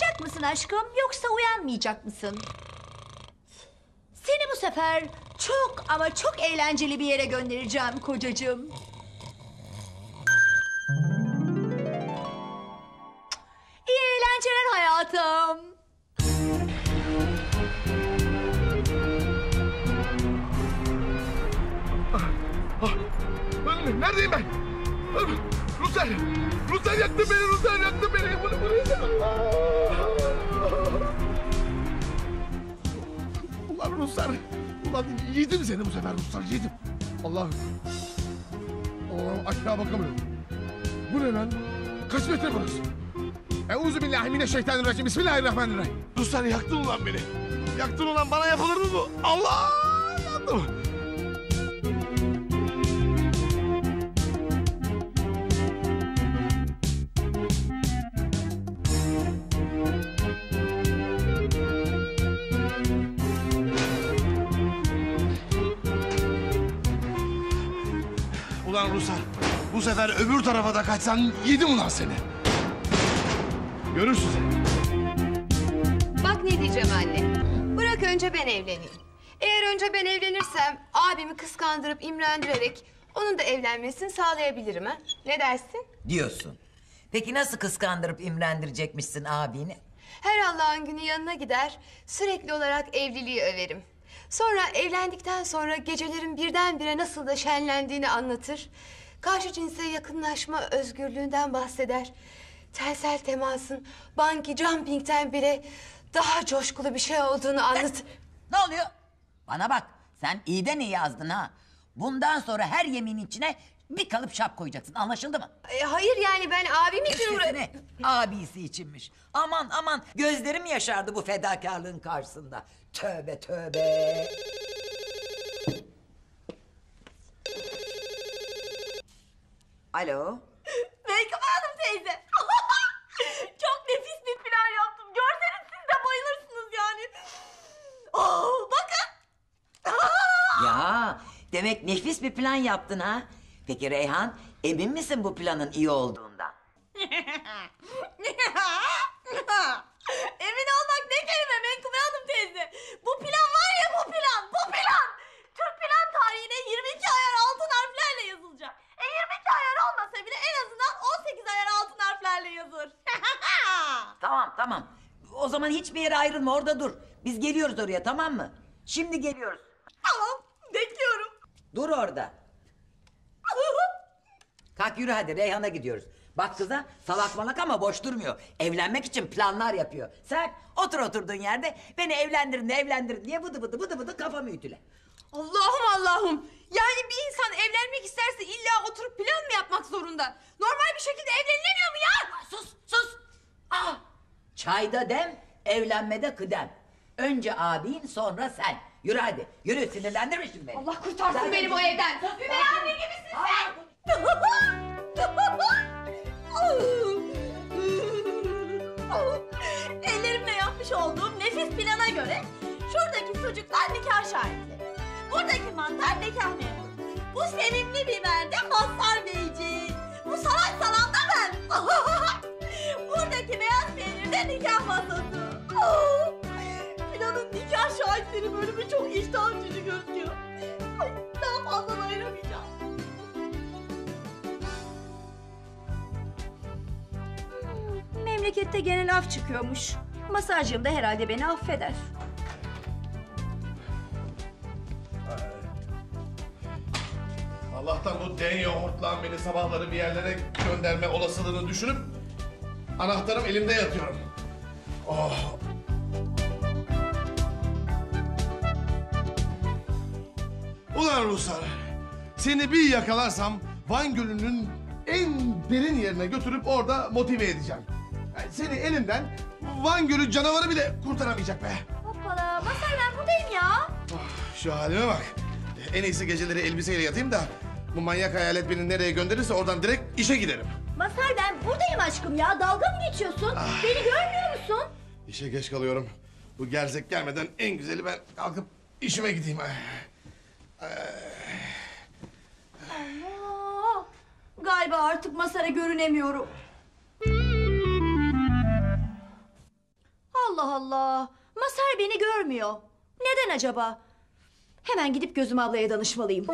Uyanacak mısın aşkım, yoksa uyanmayacak mısın? Seni bu sefer çok ama çok eğlenceli bir yere göndereceğim kocacığım. İyi eğlenceler hayatım. Neredeyim ben? Ruhsar! Ruhsar yaktı beni! Ruhsar yaktı beni! Bunu buraya! Ulan Ruhsar! Ulan yedim seni bu sefer Ruhsar, yedim! Allah'ım! Allah'ım aşağı bakamıyorum! Bu ne lan? Kaç metre burası? Euzubillahimineşşeytanirracim! Bismillahirrahmanirrahim! Ruhsar yaktın ulan beni! Yaktın ulan, bana yapılır mı bu? Allah! Yandım! Ulan Ruhsar, bu sefer öbür tarafa da kaçsan yedim ulan seni. Görürsün seni. Bak ne diyeceğim anne, bırak önce ben evleneyim. Eğer önce ben evlenirsem abimi kıskandırıp imrendirerek onun da evlenmesini sağlayabilirim ha. Ne dersin? Diyorsun. Peki nasıl kıskandırıp imrendirecekmişsin abini? Her Allah'ın günü yanına gider, sürekli olarak evliliği överim. Sonra evlendikten sonra gecelerin birdenbire nasıl da şenlendiğini anlatır. Karşı cinse yakınlaşma özgürlüğünden bahseder. Telsel temasın banki jumping'ten bile daha coşkulu bir şey olduğunu anlatır. Ne oluyor? Bana bak, sen iyiden iyi yazdın ha. Bundan sonra her yemin içine bir kalıp şap koyacaksın, anlaşıldı mı? Hayır yani ben abim için uğraştım. Abisi içinmiş. Aman aman, gözlerim yaşardı bu fedakarlığın karşısında. Tövbe tövbe. Alo. Menkubay Hanım teyze. Çok nefis bir plan yaptım. Görseniz siz de bayılırsınız yani. Oh, bakın. Ya demek nefis bir plan yaptın ha. Peki Reyhan, emin misin bu planın iyi olduğundan? Emin olmak ne kelime Menkubay Hanım teyze. Bu plan var ya, bu plan. Türk plan tarihine 22 ayar altın harflerle yazılacak. 22 ayar olmasa bile en azından 18 ayar altın harflerle yazılır. Tamam. O zaman hiçbir yere ayrılma, orada dur. Biz geliyoruz oraya, tamam mı? Şimdi geliyoruz. Tamam, bekliyorum. Dur orada. Kalk yürü hadi, Reyhan'a gidiyoruz. Bak kıza salak malak ama boş durmuyor. Evlenmek için planlar yapıyor. Sen oturduğun yerde beni evlendirin diye bıdı bıdı kafamı ütüle. Allah'ım. Yani bir insan evlenmek isterse illa oturup plan mı yapmak zorunda? Normal bir şekilde evlenilemiyor mu ya? Sus. Ah! Çayda dem, evlenmede kıdem. Önce abin, sonra sen. Yürü hadi, yürü, sinirlendirmişsin beni. Allah kurtarsın sen benim o evden. Ümer anne gibisin sen. Ellerimle yapmış olduğum nefis plana göre şuradaki sucuklar nikah şahitleri, buradaki mantar nikah memuru, bu sevimli biber de Mazhar Beyci, bu salak salam da ben, buradaki beyaz peynir de nikah masası. Planın nikah şahitleri bölümü çok iştah açıcı gözüküyor. Ay, daha fazla ayıramayacağım. Memlekette genel af çıkıyormuş. Masarcığım da herhalde beni affeder. Allah'tan bu denyo hortlağın beni sabahları bir yerlere gönderme olasılığını düşünüp anahtarım elimde yatıyorum. Oh. Ulan Ruhsar, seni bir yakalarsam Van Gölü'nün en derin yerine götürüp orada motive edeceğim. Yani seni elimden Van Gölü canavarı bile kurtaramayacak be. Hoppala, Mazhar ben buradayım ya. Oh, şu halime bak. En iyisi geceleri elbiseyle yatayım da bu manyak hayalet beni nereye gönderirse oradan direkt işe giderim. Mazhar ben buradayım aşkım ya, dalga mı geçiyorsun? Ah. Beni görmüyor musun? İşe geç kalıyorum. Bu gerzek gelmeden en güzeli ben kalkıp işime gideyim. Allah! Galiba artık Mazhar'a görünemiyorum. Allah Allah. Mazhar beni görmüyor. Neden acaba? Hemen gidip Gözüm ablaya danışmalıyım.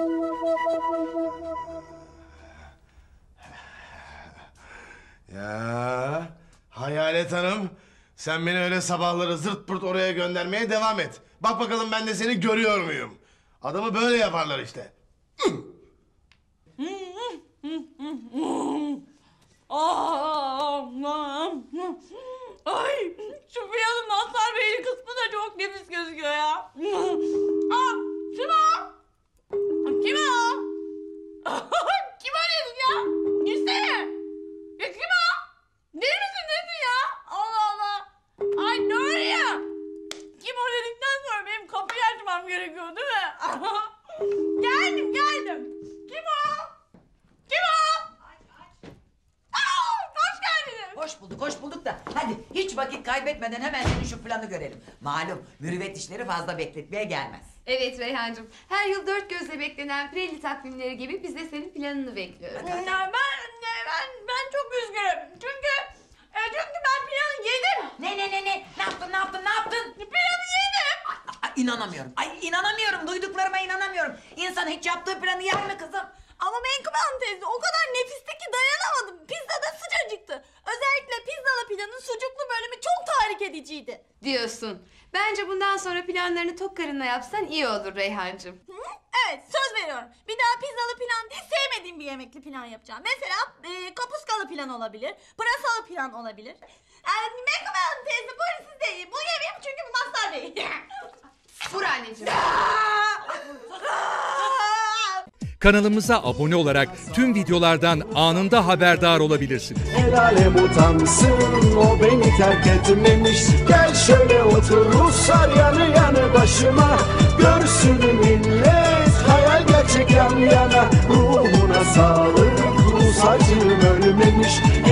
Ya Hayalet Hanım, sen beni öyle sabahları zırt pırt oraya göndermeye devam et. Bak bakalım ben de seni görüyor muyum? Adamı böyle yaparlar işte. Ay, şu Fiyan'ın Nasır Bey'in kısmı da çok nefis gözüküyor ya. Aa, kim o? Kim o? Kim o dedin ya? Gitsene. Ya kim o? Değil misin dedin ya? Allah Allah. Ay ne oluyor? Kim o dedikten sonra benim kapıyı açmam gerekiyor değil mi? Geldim geldim. Kim o? Kim o? Hoş bulduk da hadi hiç vakit kaybetmeden hemen senin şu planı görelim. Malum mürüvvet işleri fazla bekletmeye gelmez. Evet Reyhancığım, her yıl 4 gözle beklenen Pirelli takvimleri gibi biz de senin planını bekliyoruz. Ben çok üzgünüm çünkü ben planı yedim. Ne yaptın? Planı yedim. İnanamıyorum, duyduklarıma inanamıyorum. İnsan hiç yaptığı planı yer mi kızım? Ama Menkubay Hanım teyze o kadar nefisti ki dayanamadım. Pizza da sıcacıktı. Özellikle pizzalı pilanın sucuklu bölümü çok tahrik ediciydi. Diyorsun. Bence bundan sonra planlarını tok karınla yapsan iyi olur Reyhancığım. Evet, söz veriyorum. Bir daha pizzalı plan değil, sevmediğim bir yemekli plan yapacağım. Mesela kapuskalı plan olabilir, pırasalı plan olabilir. Menkubay Hanım teyze buyurun siz de yiyin. Bunu yemeyeyim çünkü bu Mazhar Bey. Vur anneciğim. Kanalımıza abone olarak tüm videolardan anında haberdar olabilirsiniz. El alem utansın, o beni terk etmemiş. Gel şöyle otur Ruhsar yanı başıma. Görsün millet hayal gerçek yan yana. Ruhuna sağlık Ruhsarcığım ölmemiş.